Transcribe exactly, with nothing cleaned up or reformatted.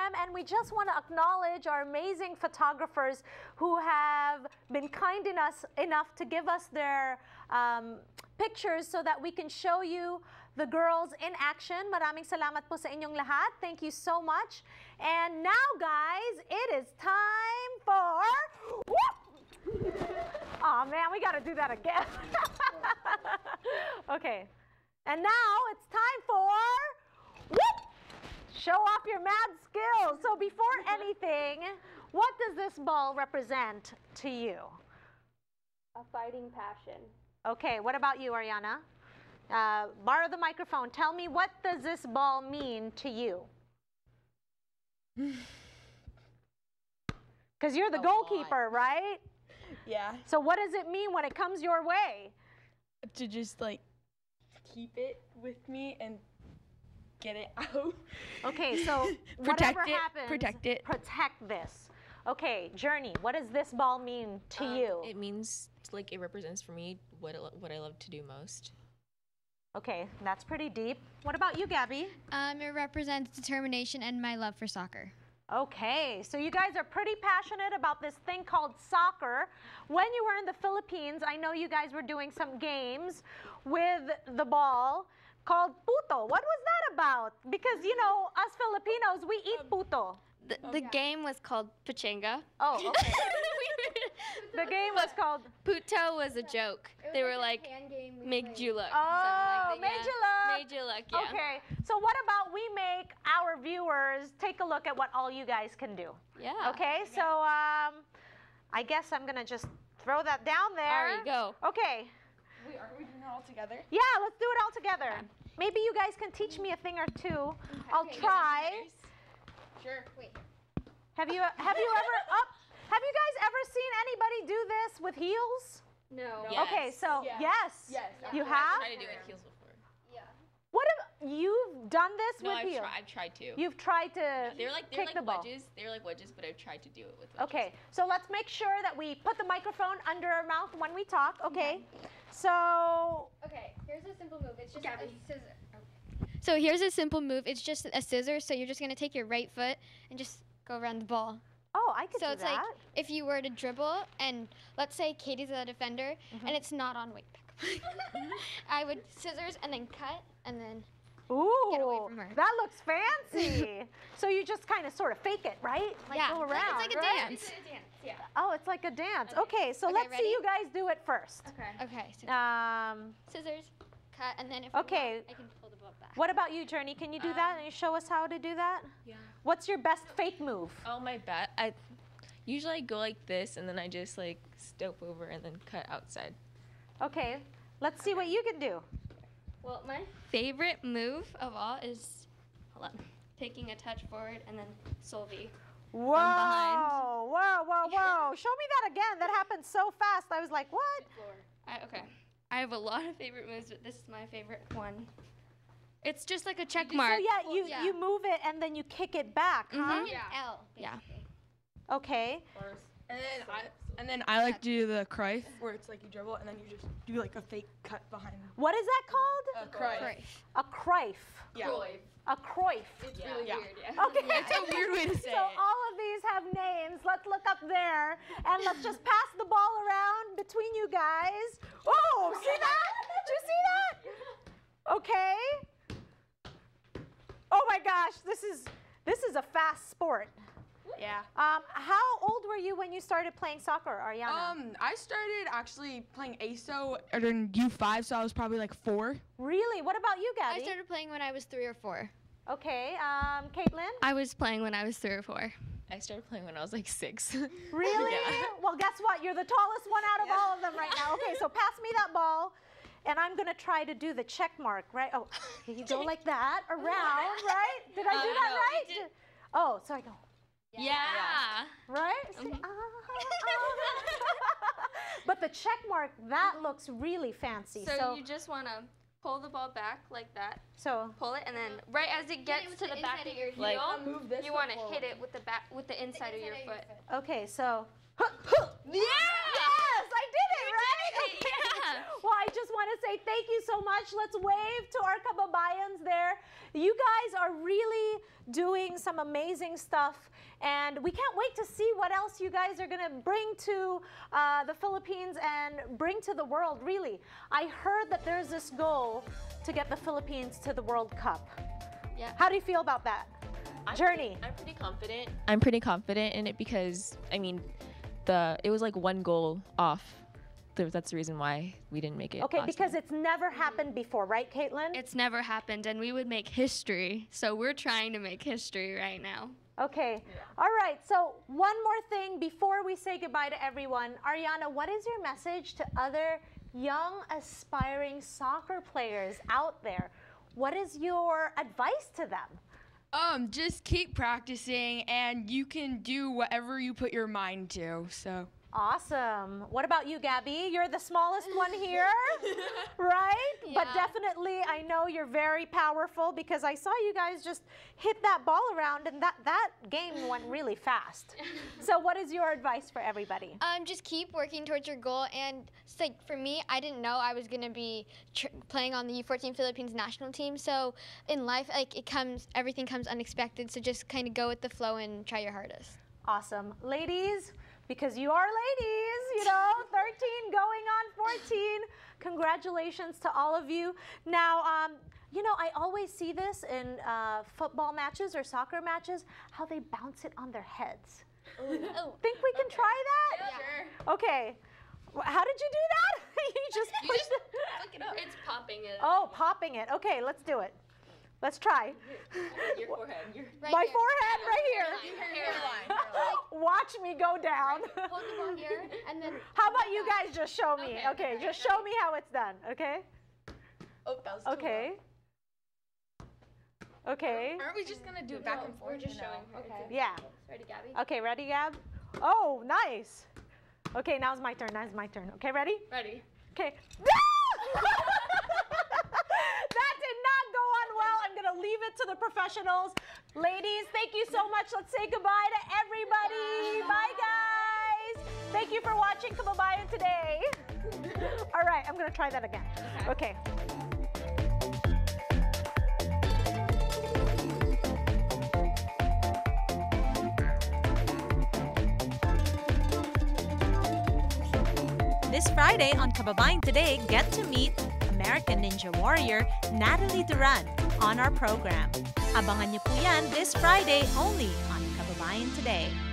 them. And we just want to acknowledge our amazing photographers who have been kind enough, enough to give us their um, pictures so that we can show you the girls in action. Maraming salamat po sa inyong lahat. Thank you so much. And now, guys, it is time for... Whoop! Oh, man, we got to do that again. Okay. And now it's time for... Whoop! Show off your mad skills. So before anything, what does this ball represent to you? A fighting passion. Okay, what about you, Arianna? Uh, borrow the microphone. Tell me, what does this ball mean to you? Because you're the a goalkeeper, lot. Right? Yeah. So what does it mean when it comes your way? To just, like, keep it with me and get it out. Okay, so protect whatever it, happens, protect it. Protect this. Okay, Journey, what does this ball mean to um, you? It means, like, it represents for me what, it, what I love to do most. Okay, that's pretty deep. What about you, Gabby? Um, it represents determination and my love for soccer. Okay, so you guys are pretty passionate about this thing called soccer. When you were in the Philippines, I know you guys were doing some games with the ball called puto. What was that about? Because, you know, us Filipinos, we eat puto. The, the okay. game was called pachanga. Oh, okay. The game was called... Puto was a joke. They were like, make you look. Oh, made you look. Made you look, yeah. Okay, so what about we make our viewers take a look at what all you guys can do? Yeah. Okay, so um, I guess I'm going to just throw that down there. There you go. Okay. Wait, aren't we doing it all together? Yeah, let's do it all together. Okay. Maybe you guys can teach me a thing or two. Okay. I'll okay, try. Sure, wait. Have you, have you ever... up? Have you guys ever seen anybody do this with heels? No. Yes. Okay, so yes. Yes. Yes. Yes. You have? I've tried to do it with heels before. Yeah. What if you've done this no, with I've heels? No, I've tried to. You've tried to no, they're like, they're kick like the wedges. Ball. They're like wedges, but I've tried to do it with wedges. Okay, so let's make sure that we put the microphone under our mouth when we talk, okay? Yeah. So... Okay, here's a simple move. It's just Gabby. A scissor. Okay. So here's a simple move. It's just a scissor, so you're just going to take your right foot and just go around the ball. Oh, I could so do that. So it's like if you were to dribble and let's say Katie's the defender mm-hmm. and it's not on weight pick. I would scissors and then cut and then Ooh, get away from her. That looks fancy. So you just kind of sort of fake it, right? Like yeah. go around, like it's like right? a dance. It's a dance, yeah. Oh, it's like a dance. Okay, okay so okay, let's ready? See you guys do it first. Okay. Okay. So um, scissors, cut, and then if okay. want, I can pull the ball back. What about you, Journey? Can you do um, that? Can you show us how to do that? Yeah. What's your best fake move? Oh, my bad. I usually I go like this, and then I just like step over and then cut outside. Okay, let's see what you can do. Well, my favorite move of all is hold on, taking a touch forward and then solvi. Whoa! Whoa! Whoa! Whoa! Show me that again. That happened so fast. I was like, what? I, okay, I have a lot of favorite moves, but this is my favorite one. It's just like a check mark. So yeah, you yeah. you move it and then you kick it back, huh? Mm-hmm. Yeah. L. Basically. Yeah. Okay. And then I and then I like to do the Cruyff, where it's like you dribble and then you just do like a fake cut behind. What is that called? A Cruyff. A Cruyff. Yeah. A Cruyff. It's yeah. really yeah. weird. Yeah. Okay. Yeah, it's a weird way to say it. So all of these have names. Let's look up there and let's just pass the ball around between you guys. Oh, see that? Did you see that? Okay. Oh my gosh, this is this is a fast sport. Yeah. Um, how old were you when you started playing soccer, Arianna? Um, I started actually playing A S O in U five, so I was probably like four. Really? What about you, Gabby? I started playing when I was three or four. Okay. Um, Caitlin? I was playing when I was three or four. I started playing when I was like six. Really? Yeah. Well, guess what? You're the tallest one out of yeah. all of them right now. Okay, so pass me that ball. And I'm going to try to do the check mark, right? Oh, you go like that, around, right? Did I uh, do that no, right? Did. Oh, so I go. Yeah. yeah. yeah. Right? Mm-hmm. See, uh, uh. But the check mark, that mm-hmm. looks really fancy. So, so you just want to pull the ball back like that. So pull it, and then right as it gets it to the, the back of your heel, like, move this you want to hit it with the back, with the inside, the inside of, your, of your, foot. your foot. Okay, so. Yeah! Yes, I did it, right? Well, I just want to say thank you so much much. Let's wave to our Kababayans there. You guys are really doing some amazing stuff, and we can't wait to see what else you guys are going to bring to uh, the Philippines and bring to the world, really. I heard that there's this goal to get the Philippines to the World Cup. Yeah. How do you feel about that? I'm Journey. Pretty, I'm pretty confident. I'm pretty confident in it because, I mean, the it was like one goal off. That's the reason why we didn't make it. Okay, because time. It's never happened before, right, Caitlin? It's never happened, and we would make history. So we're trying to make history right now. Okay. Yeah. All right. So one more thing before we say goodbye to everyone. Arianna, what is your message to other young, aspiring soccer players out there? What is your advice to them? Um, just keep practicing, and you can do whatever you put your mind to. So. Awesome. What about you, Gabby? You're the smallest one here, right? Yeah. But definitely, I know you're very powerful because I saw you guys just hit that ball around, and that, that game went really fast. So what is your advice for everybody? Um, just keep working towards your goal. And it's like, for me, I didn't know I was going to be tr playing on the U fourteen Philippines national team. So in life, like it comes, everything comes unexpected. So just kind of go with the flow and try your hardest. Awesome. Ladies, because you are ladies, you know, thirteen going on fourteen. Congratulations to all of you. Now, um, you know, I always see this in uh, football matches or soccer matches, how they bounce it on their heads. Oh. Think we can okay. try that? Yeah, sure. Okay. How did you do that? You just you pushed just it. Look it up. It's popping it. Oh, popping it. Okay, let's do it. Let's try. Your forehead. Your right My here. forehead right here. Hairline, hairline, hairline. Watch me go down. Right. Hold the ball here and then. How about you guys just show me? Okay, okay, okay. just show me how it's done, okay? Oh, that was too Okay. Low. Okay. Aren't we just gonna do it back no, and forth? We're just no. showing her. Okay. Yeah. Ready, Gabby? Okay, ready, Gab? Oh, nice. Okay, now's my turn, now's my turn. Okay, ready? Ready. Okay. That did not go on well. I'm going to leave it to the professionals. Ladies, thank you so much. Let's say goodbye to everybody. Bye, Bye guys. Thank you for watching Kababayan Today. All right, I'm going to try that again. Okay. okay. This Friday on Kababayan Today, get to meet American Ninja Warrior, Natalie Duran, on our program. Abangan niyo po yan this Friday only on Kababayan Today.